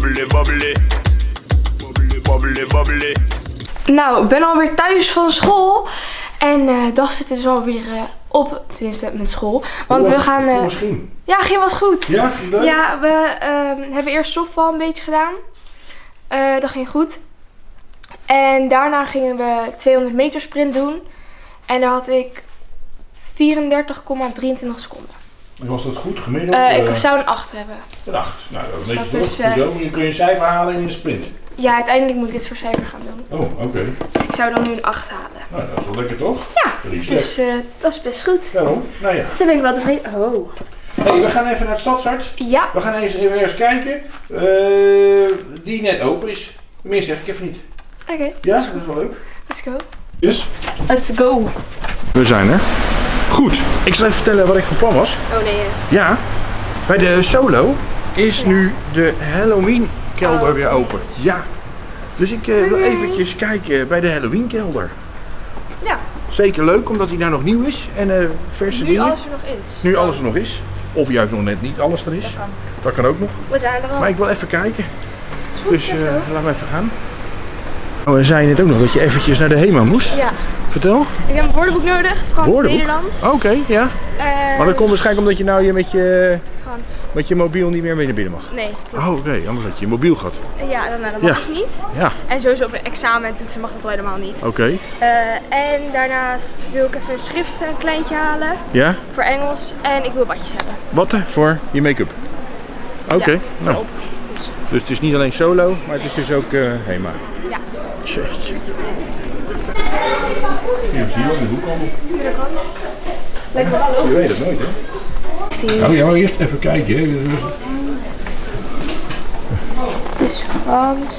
Bubbly, bubbly. Bubbly, bubbly, bubbly. Nou, ik ben alweer thuis van school. En de dag zit dus alweer op, tenminste met school. Want we gaan... misschien. Ja, ging was goed. Ja, bedankt. Ja, we hebben eerst softbal een beetje gedaan. Dat ging goed. En daarna gingen we 200 meter sprint doen. En daar had ik 34,23 seconden. En was dat goed gemiddeld? Ik zou een 8 hebben. Een 8? Nou, dat is een beetje goed. Dan kun je een cijfer halen in de sprint. Ja, uiteindelijk moet ik dit voor cijfer gaan doen. Oh, oké. Okay. Dus ik zou dan nu een 8 halen. Nou, dat is wel lekker toch? Ja, dus dat is best goed. Daarom? Nou ja. Dus daar ben ik wel tevreden. Oh. Hey, we gaan even naar het Stadshart. Ja. We gaan even kijken. Die net open is. Meer zeg ik even niet. Oké. Okay, ja, dat is wel leuk. Let's go. Dus. Let's go. We zijn er. Goed, ik zal even vertellen wat ik van plan was. Oh nee. Ja, bij de Solo is nu de Halloween kelder weer open. Ja. Dus ik wil eventjes kijken bij de Halloween kelder. Ja. Zeker leuk, omdat die nou nog nieuw is en verse dingen. Nu alles er nog is. Nu alles er nog is. Of juist nog net niet alles er is. Dat kan ook nog. Maar ik wil even kijken. Goed, dus laten we even gaan. Oh, en zei je net ook nog dat je eventjes naar de Hema moest? Ja. Vertel. Ik heb een woordenboek nodig, Frans-Nederlands. Oké, ja. Maar dat komt waarschijnlijk omdat je nou je met je... Frans. Met je mobiel niet meer mee naar binnen mag? Nee. Klopt. Oh, oké. Anders had je je mobiel gehad. Ja, dat mag dus niet. Ja. En sowieso op een examen doet ze mag dat wel helemaal niet. Oké. En daarnaast wil ik even een schrift een kleintje halen. Ja. Voor Engels. En ik wil badjes hebben. Wat voor je make-up? Oké. Ja, nou. Dus het is niet alleen Solo, maar het is dus ook Hema. Ja. Jeetje. Je ziet ook de hoekhandel. Lekker hallo. Je weet het nooit, hè? Nou ja, eerst even kijken. Hè. Het is Frans.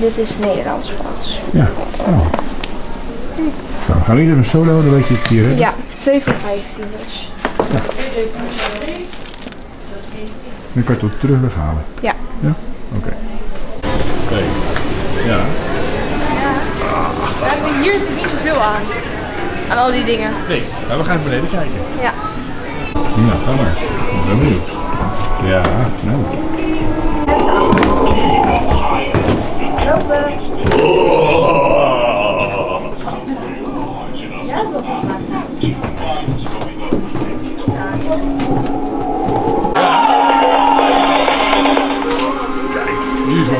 Dit is Nederlands-Frans. Ja. Oh. Nou, we gaan weer even Solo, dan weet je het hier. Hè? Ja, 2 voor 15 dus. Ja. Dan kan je het ook terug weghalen. Ja. Ja? Oké. Oké. Ja. We hebben hier natuurlijk niet zoveel aan. Aan al die dingen. Nee, maar we gaan even beneden kijken. Ja. Nou, ga maar. Ik ben benieuwd. Ja, nou. Ja,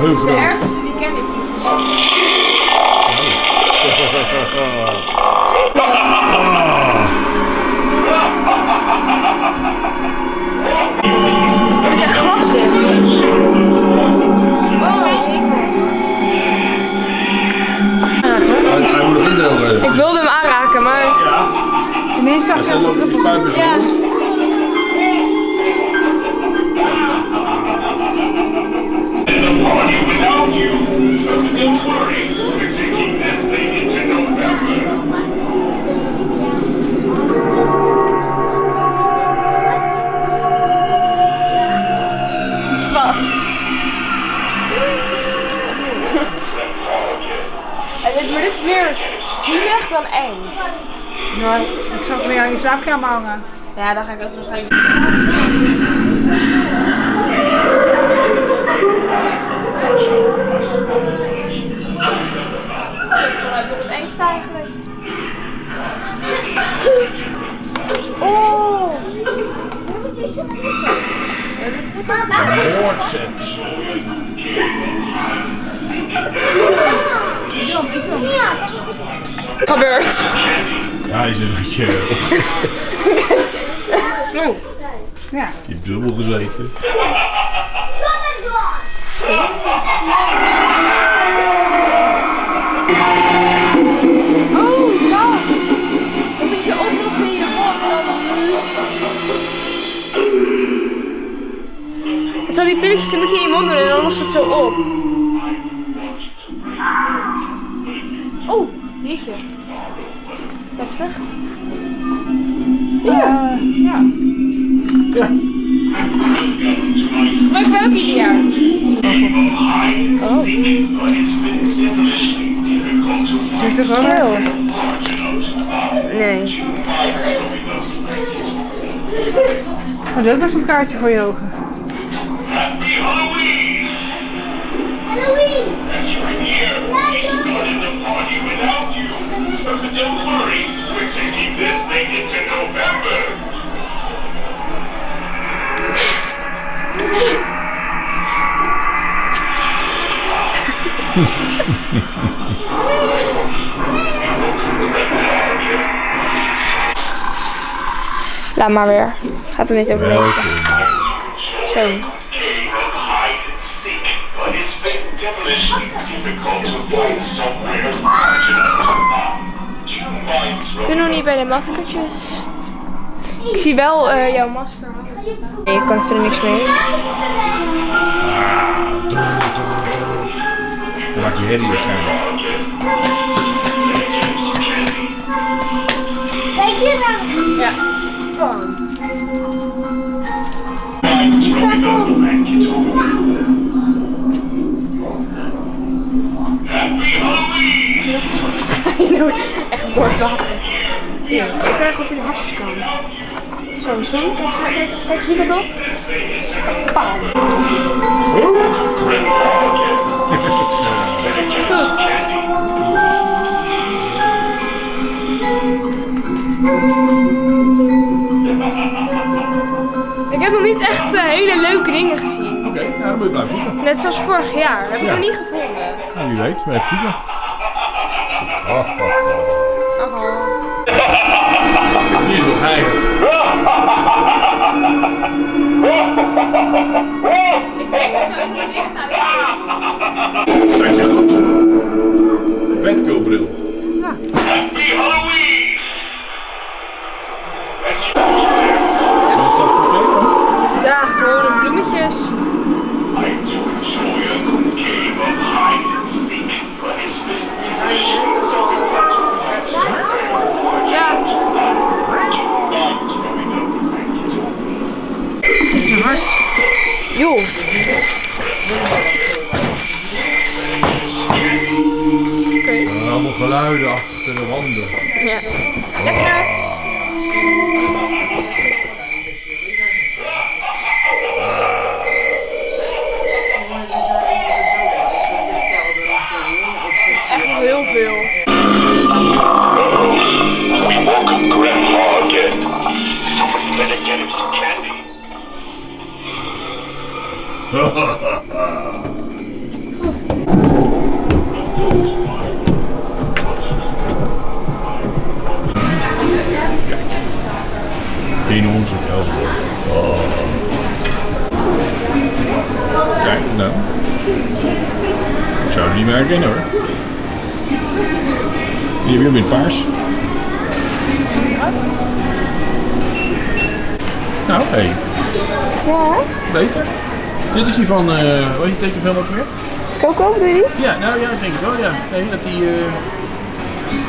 dat is de ergste, die ken ik niet. Dus. Er is echt glas in. Wow, hij moet nog indrogen. Ik wilde hem aanraken, maar ineens zag ik hem op de spuit. Dan eng. Ja, ik zou het weer aan je slaapkamer hangen. Ja, dan ga ik dat waarschijnlijk. Het engste eigenlijk. Oh! Gebeurt. Ja, hij is een beetje ja. Je hebt dubbel gezeten. Dat is waar! Oh, dat! Dan moet je oplossen in je mond. Het zijn die pilletjes, die moet je in je mond doen en dan lost het zo op. Oh, jeetje. Heftig. Ja. Ja. Maar ik wil ook ieder jaar. Oh. Is het wel heel? Nee. Maar dat is best een kaartje voor je ogen. Happy Halloween! Halloween! That's right here. We started the party without you. But don't worry, we're taking this thing into November. Laat maar weer. Gaat er niet over. Zo. Kunnen we niet bij de maskertjes? Ik zie wel jouw masker. Nee, ik kan verder niks mee. Dan maak je herrie waarschijnlijk. Kijk hier naar. Ja. Echt een bord water. Ja, ik krijg over die hasjes kan. Zo, kijk, zie je dat op? Pauw. Goed. Ik heb nog niet echt hele leuke dingen gezien. Oké, ja, dan moet je blijven zoeken. Net zoals vorig jaar, dat heb ik nog niet gevonden. Nou, wie weet, blijf zoeken. Die is nog heilig. Ik denk dat er ook een licht uit. Staat je goed? Wetkeelbril. Ja. Happy Halloween! Wat is dat voor teken? Ja, gewone bloemetjes. Joh. Okay. Allemaal geluiden achter de wanden. Ja. Lekker. Echt heel veel. Welkom Grandma again. Somebody better get him some candy. Kijk, in onze elf. Oh. Kijk nou. Ik zou het niet meer herkennen hoor. Hier weer met paars. Nou, hé. Hey. Ja. Beter. Dit is die van, wat je tekenfilm ook weer? Coco, doe je die? Ja, nou ja, ik denk het wel, ja. Nee, dat die,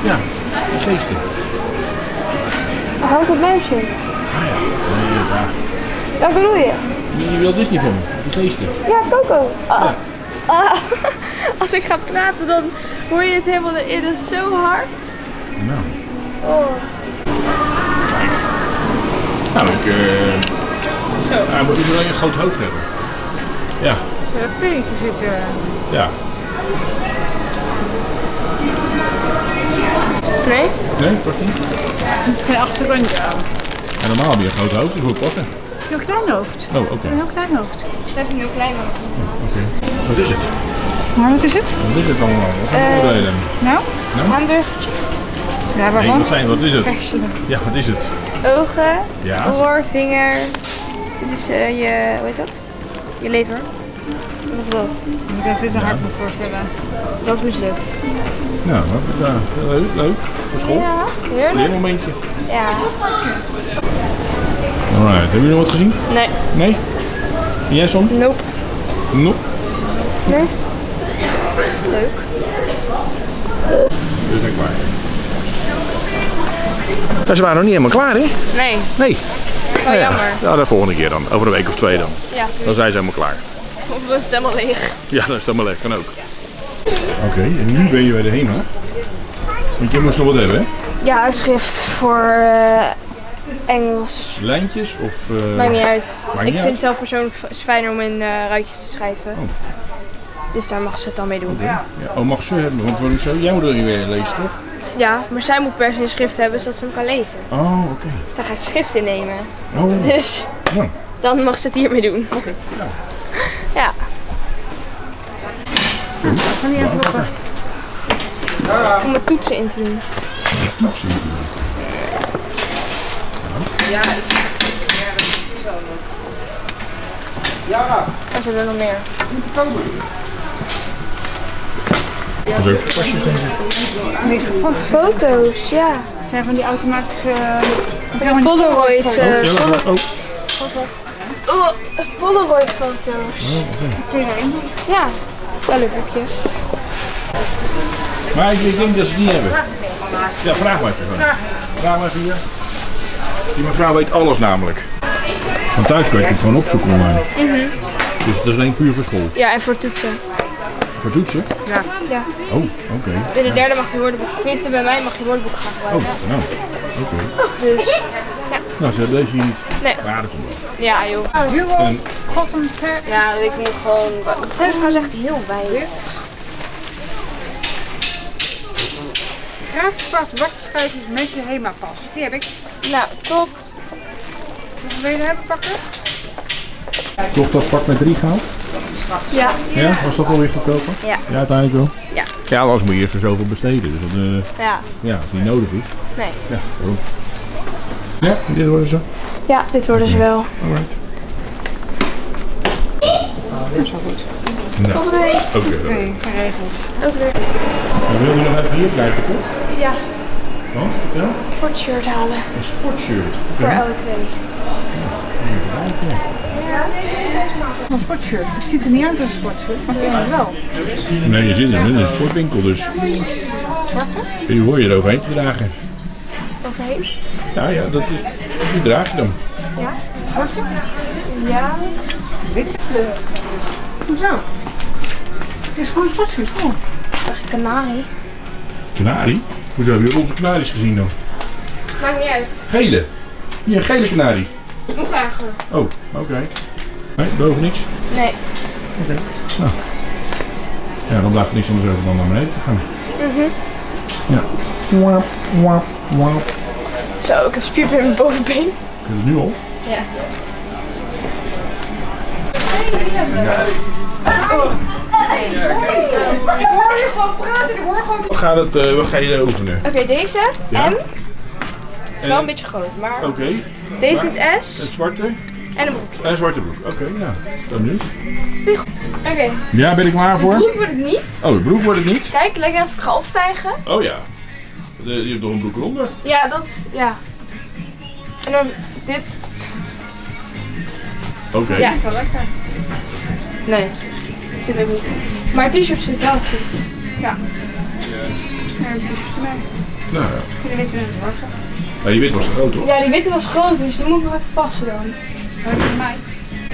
ja, die geesten. Houdt dat meisje? Ah ja, nee, graag. Wat bedoel je? Je wil Disney van me, die geesten. Ja, Coco. Oh. Ja. Ah, als ik ga praten dan hoor je het helemaal in, dat is zo hard. Nou. Oh. Kijk. Nou, ik, zo. Hij moet wel een groot hoofd hebben. Ja. Pinkje zit er. Ja. Nee? Nee, past niet. Er is geen achterrandje aan. En normaal heb je een groot hoofd, dus moet passen. Een heel klein hoofd. Oh, oké. Okay. Een heel klein hoofd. Dat heeft een heel klein hoofd. Oh, oké. Okay. Wat is het? Maar wat is het? Wat is het allemaal? Wat gaan we oordelen? Nou, een hamburgertje. Ja, waarom? Nee, wat zijn, wat is het? Hersenen. Ja, wat is het? Ogen, ja. Oor, vinger. Dit is je, hoe heet dat? Je lever. Wat is dat? Ik kan het dit een hart me voorstellen. Dat is mislukt. Nou, ja, leuk, leuk. Voor school. Ja, heerlijk. Een leermomentje. Ja. Alright, hebben jullie nog wat gezien? Nee. Nee? En jij soms? Nope. Nope? Nee. Leuk. Dus ik waar. Nou, ze waren nog niet helemaal klaar, hè? Nee. Nee. Oh, ja, jammer. Ja, de volgende keer dan. Over een week of twee dan. Ja, dan zijn ze helemaal klaar. Of dan is het helemaal leeg. Ja, dan is het helemaal leeg. Kan ook. Oké, okay, en nu ben je bij de Hema. Want je moest nog wat hebben, hè? Ja, een schrift voor Engels. Lijntjes of... Maakt niet uit. Ik vind het zelf persoonlijk fijner om in ruitjes te schrijven. Oh. Dus daar mag ze het dan mee doen. Ja. Ja. Oh, mag ze hebben? Want waarom zo? Jij moet er weer lezen, toch? Ja, maar zij moet per se een schrift hebben zodat ze hem kan lezen. Oh, oké. Okay. Zij gaat schrift innemen. Oh. Dus ja. Dan mag ze het hiermee doen. Oké. Okay. Ja. Ja. Nou, ik ga niet even lopen. Om mijn toetsen in te doen. Ja, en zo er nog meer. Leuke pasjes, denk ik. Van foto's, ja. Het zijn van die automatische... Polaroid. Polaroid foto's. Oh, okay. Ja, wel leuk boekje. Maar ik denk dat ze die hebben. Ja, vraag maar even. Vraag maar even hier. Die mevrouw weet alles namelijk. Van thuis kan je het gewoon opzoeken online. Dus dat is alleen puur voor school. Ja, en voor toetsen. Voor toetsen? Ja. Oh, oké. Okay. Bij de derde mag je woordenboek, tenminste bij mij mag je woordenboek gaan gebruiken. Oh, nou. Oké. Okay. Dus, ja. Nou, ze hebben deze hier niet. Nee. Maar dat komt wel. Ja, joh. En... Ja, ik moet gewoon... Het zijn trouwens echt heel weinig. Gratis apart wakkerschijfjes met je Hema-pas. Die heb ik. Nou, top. Hoeveel wil je hebben pakken? Toch dat pak met 3 gehaald? Ja. Ja, was dat alweer goedkoper? Ja. Ja, uiteindelijk wel. Ja. Ja, anders moet je eerst voor zoveel besteden. Dus dat, ja. Ja, als die nodig is. Nee. Ja, waarom? Ja, dit worden ze? Ja, dit worden ze wel. Alright. Dat is wel goed. Nou, oké. Okay, geregeld. Oké. Wil je nog even hier kijken, toch? Ja. Want, vertel. Een sportshirt halen. Een sportshirt? Okay. Voor LW2. Ja, een sportshirt. Het ziet er niet uit als een sportshirt, maar het is het wel. Nee, je zit er in een sportwinkel dus. Zwarte? Die hoor je eroverheen te dragen. Overheen? Ja, ja, dat is, die draag je dan. Ja, zwarte? Ja. Witte kleur. Hoezo? Het is gewoon een sportshirt, hoor. Zeg ik kanarie. Kanarie? Hoezo hebben jullie onze kanaries gezien dan? Maakt niet uit. Gele? Hier, een gele kanarie. Nog eigenlijk. Oh, oké. Okay. Nee, boven niks? Nee. Oké. Okay. Nou. Ja, dan blijft er niks anders over dan naar beneden te gaan. Ja. Wap, wap, wap. Zo, ik heb spierpijn in mijn bovenbeen. Kun je het nu al? Ja. Ik hoor je gewoon praten, ik hoor gewoon... Wat ga je oefenen? Oké, deze. Ja. M. Het is wel een beetje groot, maar... Oké. Okay. Deze in het S. Het zwarte. En een broek. En een zwarte broek. Oké, okay, ja. Dan nu. Spiegel. Oké. Okay. Ja, ben ik klaar voor? De broek wordt het niet. Oh, de broek wordt het niet? Kijk, leg even of ik ga opstijgen. Oh ja. Je hebt nog een broek eronder. Ja, dat... Ja. En dan dit. Oké. Okay. Ja, het is wel lekker. Nee. Het zit ook niet. Maar het t-shirt zit wel goed. Ja. En een t-shirt erbij. Nou ja. De witte en de zwarte. Maar die witte was groot, hoor. Ja, die witte was groot, dus die moet ik nog even passen dan.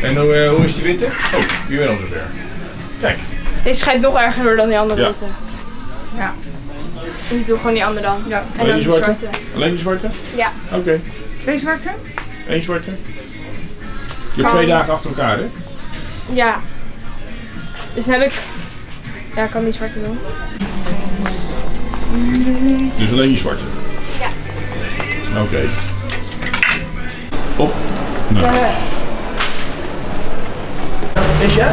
En hoe is die witte? Oh, je bent al zover. Kijk. Deze schijnt nog erger door dan die andere witte. Ja. Dus ik doe gewoon die andere dan. Ja. En alleen dan die zwarte? Alleen die zwarte? Ja. Oké. Okay. 2 zwarte? 1 zwarte? Je hebt 2 dagen achter elkaar, hè? Ja. Dus dan heb ik... Ja, ik kan die zwarte doen. Dus alleen die zwarte? Ja. Oké. Okay. Op. Nou. Is jouw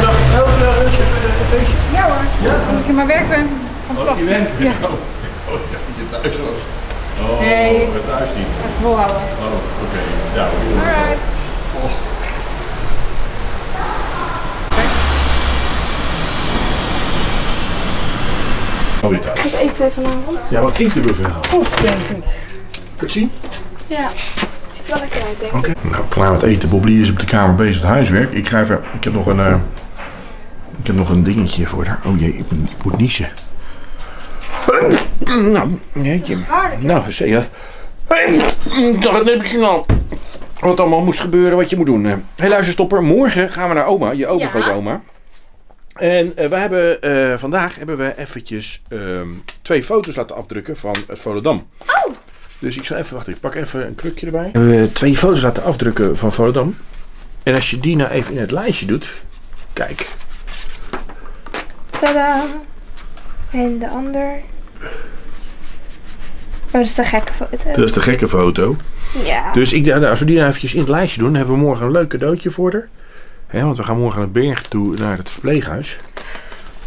dag elke dag een feestje? Ja hoor. Ja? Als ik in mijn werk ben, fantastisch. Oh, je werk? Ja. Oh, ik dacht dat je thuis was. Oh, nee. Ik ben thuis niet. Even volhouden. Oh, oké. Okay. Ja, alright. Oh. Alweer thuis. Wat eten wij vanavond? Ja, wat eten we vanavond? Goed, denk ik. Kun je het zien? Ja, het ziet er wel lekker uit, denk ik. Okay. Nou, klaar met eten. Bobby is op de kamer bezig met huiswerk. Ik ga even... Ik heb nog een dingetje voor haar. Oh jee, ik moet niezen. Nou, jeetje. Nou, zeg je. Dat neem ik snel. Wat allemaal moest gebeuren, wat je moet doen. Hé, hey, luisterstopper. Morgen gaan we naar oma, je overgrote oma. En we hebben, vandaag hebben we eventjes 2 foto's laten afdrukken van het Volendam. Oh! Dus ik zal even wachten, ik pak even een krukje erbij. We hebben 2 foto's laten afdrukken van Volendam. En als je die nou even in het lijstje doet, kijk. Tadaa! En de ander. Oh, dat is de gekke foto. Dat is de gekke foto. Ja. Dus ik, nou, als we die nou eventjes in het lijstje doen, dan hebben we morgen een leuk cadeautje voor haar. He, want we gaan morgen naar Berg toe, naar het verpleeghuis.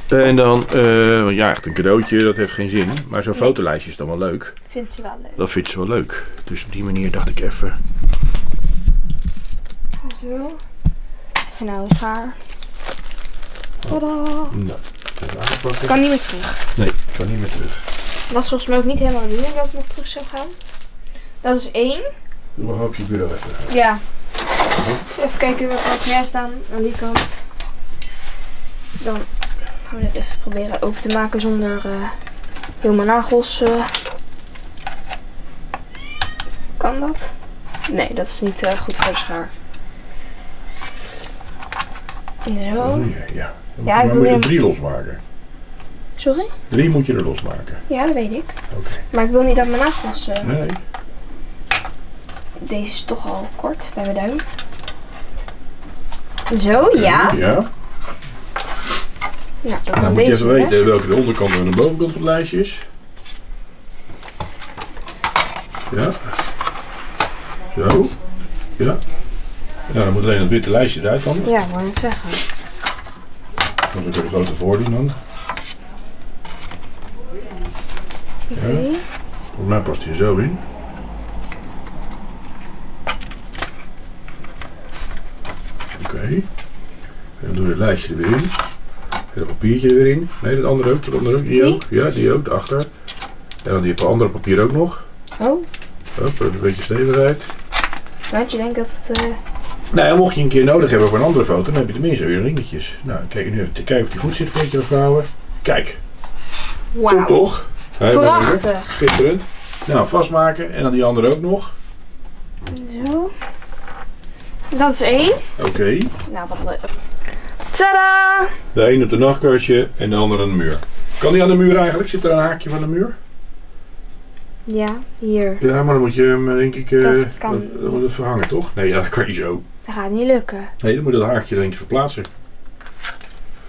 En dan, ja, echt een cadeautje, dat heeft geen zin. Maar zo'n fotolijstje is dan wel leuk. Vindt ze wel leuk. Dat vindt ze wel leuk. Dus op die manier dacht ik even. Zo. En nou is haar. Tada! Nou, dat kan niet meer terug. Nee, kan niet meer terug. Was volgens mij ook niet helemaal de bedoeling dat ik nog terug zou gaan. Dat is 1. Doe maar op je bureau even. Ja. Even kijken wat er meer staan aan die kant. Dan gaan we dit even proberen open te maken zonder heel mijn nagels. Kan dat? Nee, dat is niet goed voor de schaar. Zo. Ja, ja ik moet je er 3 losmaken. Sorry? 3 moet je er losmaken. Ja, dat weet ik. Okay. Maar ik wil niet dat mijn nagels... nee. Deze is toch al kort bij mijn duim. Zo, okay, ja. Ja. Nou, dan moet je even weten welke de onderkant en de bovenkant van het lijstje is. Ja. Zo. Ja. Nou, dan moet alleen dat witte lijstje eruit dan. Ja, moet je het zeggen. Dan moet ik er grote voor doen dan. Oké. Okay. Ja. Volgens mij past hij zo in. Oké. Okay. Dan doen we het lijstje er weer in. Het papiertje er weer in. Nee, dat andere ook. Dat andere ook. Die ook. Ja, die ook. Daarachter. En dan die andere papier ook nog. Oh. Hop, een beetje stevigheid. Want je denkt dat het... Nou, mocht je een keer nodig hebben voor een andere foto, dan heb je tenminste weer ringetjes. Nou, kijk nu even te kijken of die goed zit voor je vrouwen. Kijk. Wauw. Toch? Prachtig. Schitterend. Nou, vastmaken en dan die andere ook nog. Zo. Dat is 1. Oké. Okay. Nou, wat leuk. Tadaa! De een op de nachtkastje en de ander aan de muur. Kan die aan de muur eigenlijk? Zit er een haakje van de muur? Ja, hier. Ja, maar dan moet je hem denk ik... dat kan. Dan moet het verhangen toch? Nee, ja, dat kan niet zo. Dat gaat niet lukken. Nee, dan moet dat haakje denk ik verplaatsen.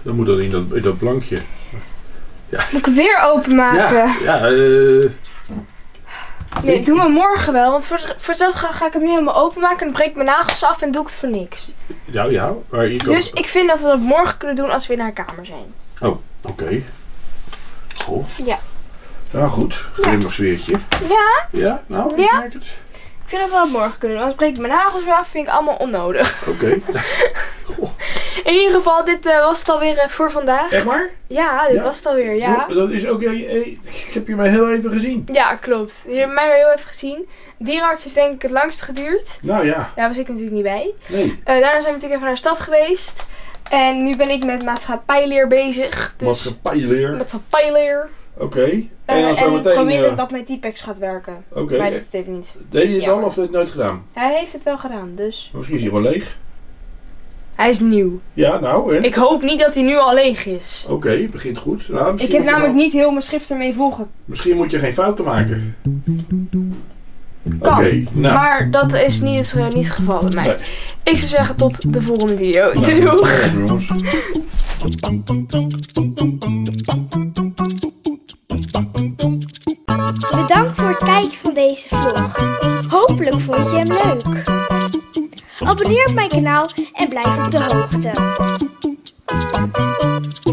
Dan moet dat in dat blankje. Ja. Moet ik het weer openmaken? Ja, ja nee, ik... doen we morgen wel, want voor zelf ga ik hem nu helemaal openmaken en dan breek ik mijn nagels af en doe ik het voor niks. Nou ja, maar je kan... Dus ik vind dat we dat morgen kunnen doen als we in haar kamer zijn. Oh, oké. Okay. Goh. Ja. Nou goed, grimmig sfeertje. Ja? Ja, nou, ik merk het. Ik vind dat we dat morgen kunnen doen, anders breek ik mijn nagels weer af, vind ik allemaal onnodig. Oké. Okay. In ieder geval, dit was het alweer voor vandaag. Echt waar? Ja, dit was het alweer, ja. Dat is ook, ik heb je mij heel even gezien. Ja, klopt. Je hebt mij weer heel even gezien. Dierenarts heeft denk ik het langst geduurd. Nou ja. Daar was ik natuurlijk niet bij. Nee. Daarna zijn we natuurlijk even naar de stad geweest. En nu ben ik met maatschappijleer bezig. Dus maatschappijleer? Maatschappijleer. Oké. Okay. En probeer dat mijn T-Pex gaat werken. Oké. Okay. Maar dat doet het even niet. Deed hij het dan of heeft het nooit gedaan? Hij heeft het wel gedaan, dus... Misschien is hij wel leeg. Hij is nieuw. Ja, nou en? Ik hoop niet dat hij nu al leeg is. Oké, begint goed. Nou, ik heb namelijk niet heel mijn schrift ermee volgen. Misschien moet je geen fouten maken. Oké, nou. Maar dat is niet het geval bij mij. Nee. Ik zou zeggen tot de volgende video. Nou, doeg! Bedankt voor het kijken van deze vlog. Hopelijk vond je hem leuk. Abonneer op mijn kanaal en blijf op de hoogte.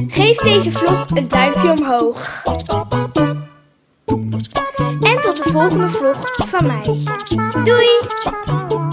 Geef deze vlog een duimpje omhoog. En tot de volgende vlog van mij. Doei!